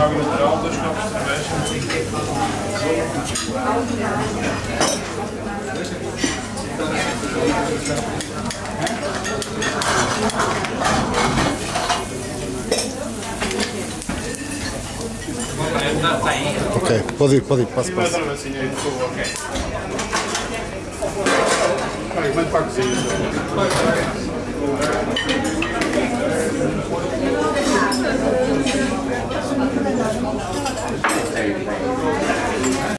água natural, 2 copos de cerveja. Ok, pode ir, passo. Ok. Manda para a cozinha.